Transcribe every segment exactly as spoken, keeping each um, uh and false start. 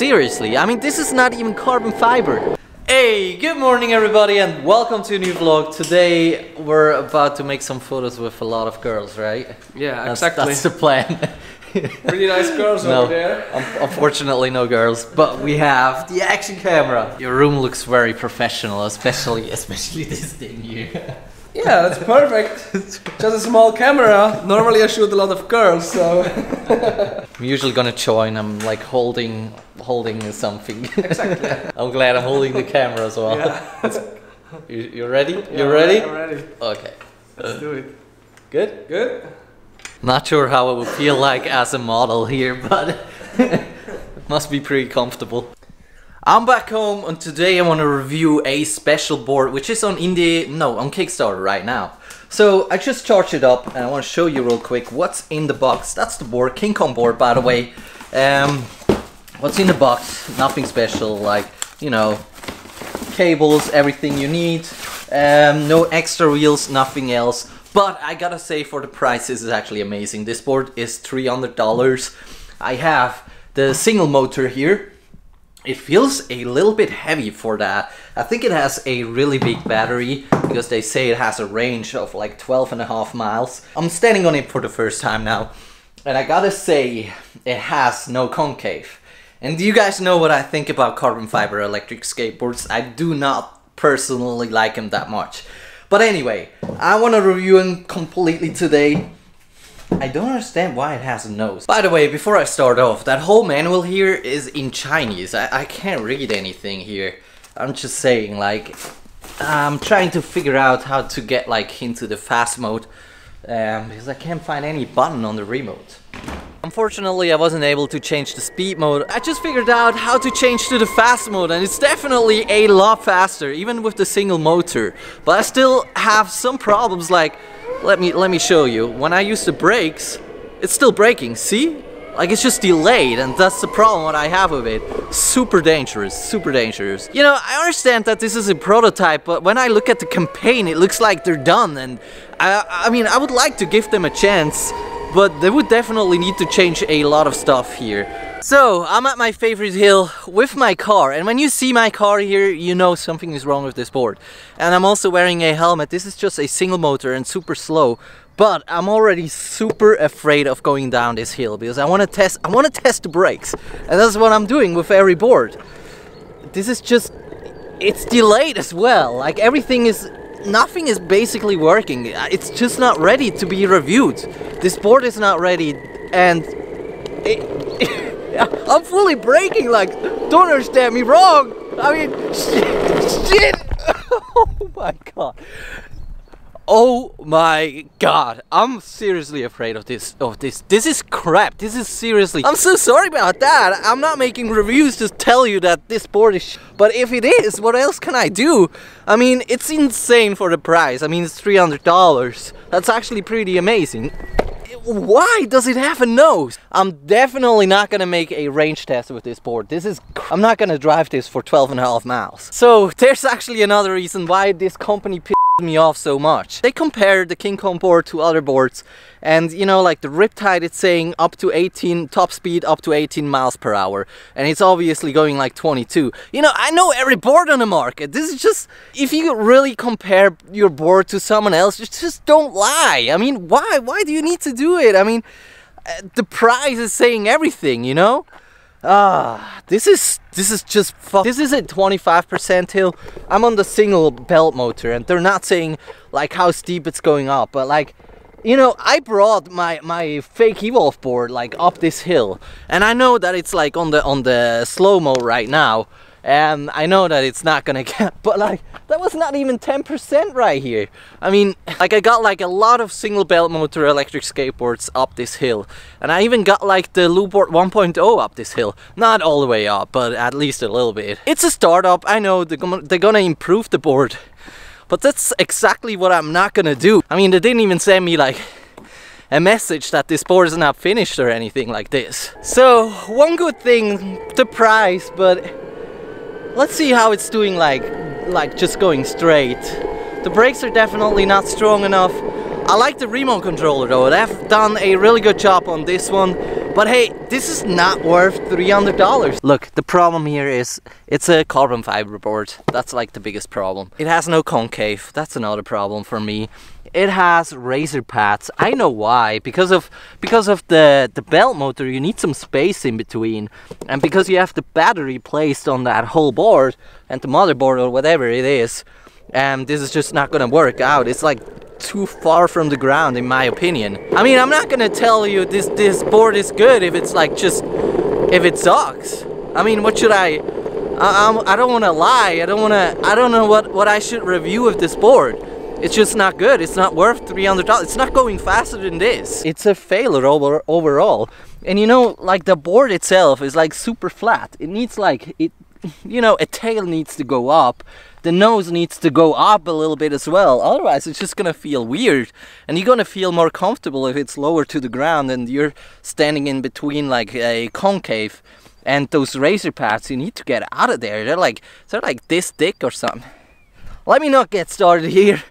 Seriously, I mean, this is not even carbon fiber. Hey, good morning everybody and welcome to a new vlog. Today we're about to make some photos with a lot of girls, right? Yeah, that's, exactly. That's the plan. Pretty nice girls no, over there. Um, unfortunately no girls, but we have the action camera. Your room looks very professional, especially especially this thing here. Yeah, that's perfect. Just a small camera. Normally I shoot a lot of girls, so... I'm usually gonna join, I'm like holding holding something. Exactly. I'm glad I'm holding the camera as well. Yeah. You, you ready? Yeah, you ready? I'm ready. Okay. Let's do it. Good? Good. Not sure how it would feel like as a model here, but it must be pretty comfortable. I'm back home and today I want to review a special board which is on indie, no, on Kickstarter right now. So I just charged it up and I want to show you real quick what's in the box. That's the board, King Kong board, by the way. Um, what's in the box? Nothing special, like, you know, cables, everything you need, um, no extra wheels, nothing else. But I gotta say, for the price, this is actually amazing. This board is three hundred dollars. I have the single motor here. It feels a little bit heavy for that. I think it has a really big battery because they say it has a range of like twelve and a half miles. I'm standing on it for the first time now. And I gotta say, it has no concave. And you guys know what I think about carbon fiber electric skateboards. I do not personally like them that much. But anyway, I want to review them completely today. I don't understand why it has a nose. By the way, before I start off, that whole manual here is in Chinese. I, I can't read anything here. I'm just saying, like, I'm trying to figure out how to get, like, into the fast mode. Um, because I can't find any button on the remote. Unfortunately, I wasn't able to change the speed mode. I just figured out how to change to the fast mode and it's definitely a lot faster, even with the single motor. But I still have some problems, like, Let me let me show you. When I use the brakes, it's still braking, see? Like, it's just delayed, and that's the problem what I have with it. Super dangerous, super dangerous. You know, I understand that this is a prototype, but when I look at the campaign, it looks like they're done, and I, I mean, I would like to give them a chance, but they would definitely need to change a lot of stuff here. So, I'm at my favorite hill with my car, and when you see my car here, you know something is wrong with this board. And I'm also wearing a helmet. This is just a single motor and super slow, but I'm already super afraid of going down this hill because I want to test I want to test the brakes, and that's what I'm doing with every board. This is just, it's delayed as well. Like, everything is, nothing is basically working. It's just not ready to be reviewed. This board is not ready, and it I'm fully braking, like, don't understand me wrong. I mean, shit, shit. Oh my god. Oh my god. I'm seriously afraid of this, of this. This is crap. This is seriously. I'm so sorry about that. I'm not making reviews to tell you that this board is sh But if it is, what else can I do? I mean, it's insane for the price. I mean, it's three hundred dollars. That's actually pretty amazing. Why does it have a nose? I'm definitely not gonna make a range test with this board. This is, I'm not gonna drive this for twelve and a half miles. So there's actually another reason why this company pissed me off so much. They compared the King Kong board to other boards, and you know, like the Riptide, it's saying up to eighteen, top speed up to eighteen miles per hour, and it's obviously going like twenty-two. You know, I know every board on the market. This is just, if you really compare your board to someone else, just don't lie. I mean, why why do you need to do it? I mean, the price is saying everything, you know. Ah, this is this is just fuck. This is a twenty-five percent hill. I'm on the single belt motor, and they're not saying like how steep it's going up, but like, you know, I brought my my fake Evolve board like up this hill, and I know that it's like on the on the slow mo right now, and I know that it's not gonna get. But like, that was not even ten percent right here. I mean, like, I got like a lot of single belt motor electric skateboards up this hill, and I even got like the Loopboard one point oh up this hill. Not all the way up, but at least a little bit. It's a startup. I know they're gonna, they're gonna improve the board. But that's exactly what I'm not gonna do. I mean, they didn't even send me like a message that this board is not finished or anything like this. So, one good thing, the price, but let's see how it's doing like, like just going straight. The brakes are definitely not strong enough. I like the remote controller though. They've done a really good job on this one. But hey, this is not worth three hundred dollars. Look, the problem here is it's a carbon fiber board. That's like the biggest problem. It has no concave. That's another problem for me. It has razor pads. I know why. Because of because of the, the belt motor, you need some space in between. And because you have the battery placed on that whole board and the motherboard or whatever it is, and this is just not gonna work out. It's like too far from the ground, in my opinion. I mean, I'm not gonna tell you this this board is good if it's like just if it sucks. I mean, what should I? I, I'm, I don't want to lie. I don't want to. I don't know what what I should review of this board. It's just not good. It's not worth three hundred dollars. It's not going faster than this. It's a failure over, overall. And you know, like the board itself is like super flat. It needs like it. You know, a tail needs to go up. The nose needs to go up a little bit as well. Otherwise, it's just gonna feel weird. And you're gonna feel more comfortable if it's lower to the ground and you're standing in between like a concave and those razor pads. You need to get out of there. They're like they're like this thick or something. Let me not get started here.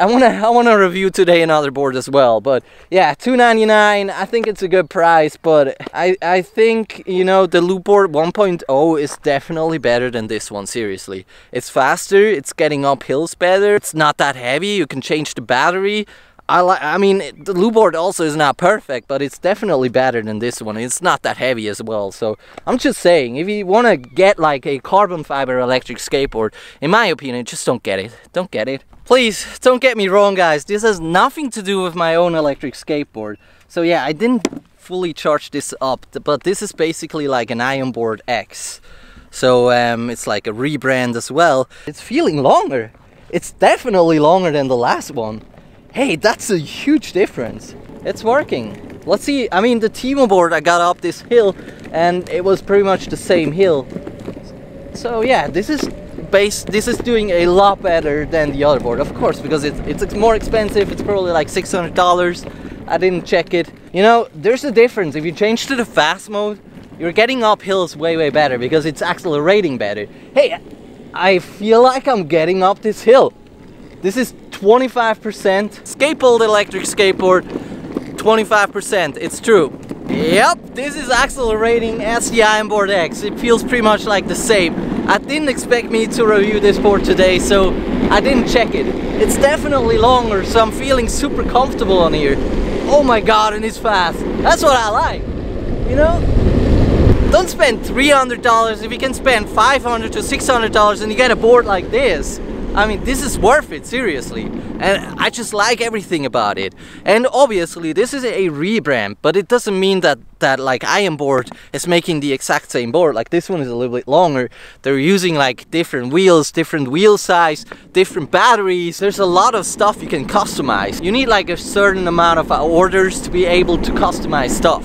I wanna I wanna review today another board as well, but yeah, two ninety-nine. I think it's a good price, but I I think, you know, the Loopboard one point oh is definitely better than this one. Seriously, it's faster. It's getting up hills better. It's not that heavy. You can change the battery. I like. I mean, the Loopboard also is not perfect, but it's definitely better than this one. It's not that heavy as well. So I'm just saying, if you want to get like a carbon fiber electric skateboard, in my opinion, just don't get it. Don't get it. Please don't get me wrong, guys. This has nothing to do with my own electric skateboard. So yeah, I didn't fully charge this up, but this is basically like an Ionboard X. So um, it's like a rebrand as well. It's feeling longer. It's definitely longer than the last one. Hey, that's a huge difference. It's working. Let's see. I mean, the Teamo board I got up this hill and it was pretty much the same hill. So yeah, this is base this is doing a lot better than the other board, of course, because it's it's more expensive. It's probably like six hundred dollars. I didn't check it. You know, there's a difference. If you change to the fast mode, you're getting up hills way way better because it's accelerating better. Hey, I feel like I'm getting up this hill. This is twenty-five percent. Skateboard electric skateboard, twenty-five percent, it's true. Yep, this is accelerating as the Ironboard X. It feels pretty much like the same. I didn't expect me to review this board today, so I didn't check it. It's definitely longer, so I'm feeling super comfortable on here. Oh my god, and it's fast. That's what I like, you know? Don't spend three hundred dollars if you can spend five hundred dollars to six hundred dollars and you get a board like this. I mean, this is worth it, seriously, and I just like everything about it. And obviously this is a rebrand, but it doesn't mean that that like Ionboard is making the exact same board. Like this one is a little bit longer. They're using like different wheels, different wheel size, different batteries. There's a lot of stuff you can customize. You need like a certain amount of orders to be able to customize stuff.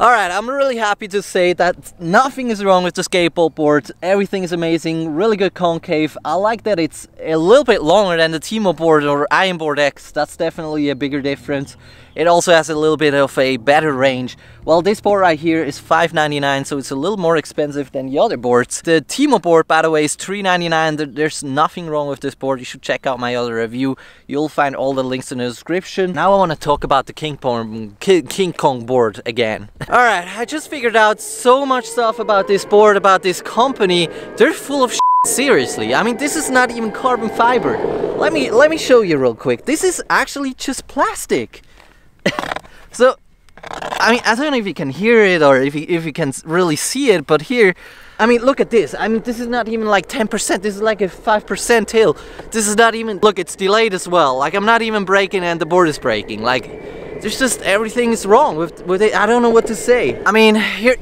Alright, I'm really happy to say that nothing is wrong with the skateboard board. Everything is amazing, really good concave. I like that it's a little bit longer than the Teamo board or Ionboard X. That's definitely a bigger difference. It also has a little bit of a better range. Well, this board right here is five ninety-nine, so it's a little more expensive than the other boards. The Teamo board, by the way, is three ninety-nine. There's nothing wrong with this board. You should check out my other review. You'll find all the links in the description. Now I want to talk about the King Kong, King Kong board again. Alright, I just figured out so much stuff about this board, about this company. They're full of shit, seriously. I mean, this is not even carbon fiber. Let me let me show you real quick. This is actually just plastic. So, I mean, I don't know if you can hear it or if you, if you can really see it, but here, I mean, look at this. I mean, this is not even like ten percent. This is like a five percent hill. This is not even... Look, it's delayed as well. Like, I'm not even braking and the board is braking. Like... There's just everything is wrong with, with it. I don't know what to say. I mean, here...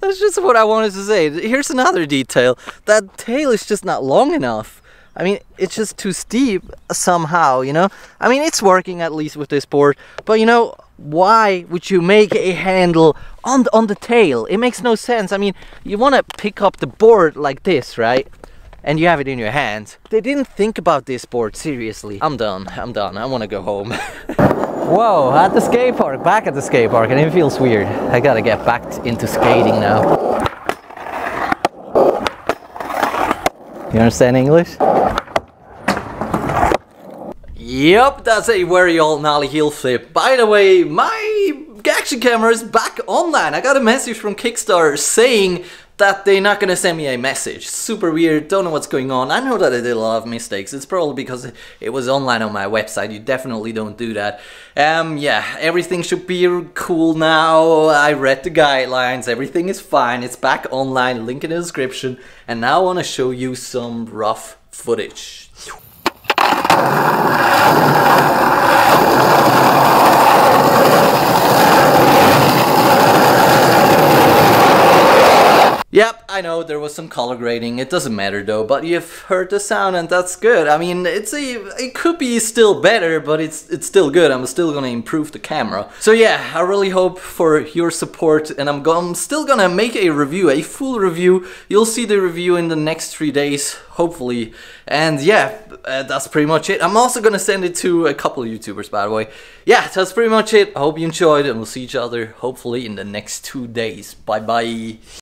That's just what I wanted to say. Here's another detail. That tail is just not long enough. I mean, it's just too steep somehow, you know? I mean, it's working at least with this board. But, you know, why would you make a handle on the, on the tail? It makes no sense. I mean, you want to pick up the board like this, right? And you have it in your hand. They didn't think about this board, seriously. I'm done, I'm done, I wanna go home. Whoa, at the skate park, back at the skate park, and it feels weird. I gotta get back into skating now. You understand English? Yep, that's a very old gnarly heel flip. By the way, my action camera is back online. I got a message from Kickstarter saying that they're not gonna send me a message. Super weird, don't know what's going on. I know that I did a lot of mistakes. It's probably because it was online on my website. You definitely don't do that. Um, yeah, everything should be cool now. I read the guidelines, everything is fine. It's back online, link in the description. And now I wanna show you some rough footage. Yep, I know there was some color grading, it doesn't matter though, but you've heard the sound and that's good. I mean, it's a, it could be still better, but it's it's still good. I'm still gonna improve the camera. So yeah, I really hope for your support, and I'm, I'm still gonna make a review, a full review. You'll see the review in the next three days, hopefully. And yeah, uh, that's pretty much it. I'm also gonna send it to a couple of YouTubers, by the way. Yeah, that's pretty much it. I hope you enjoyed, and we'll see each other hopefully in the next two days. Bye bye.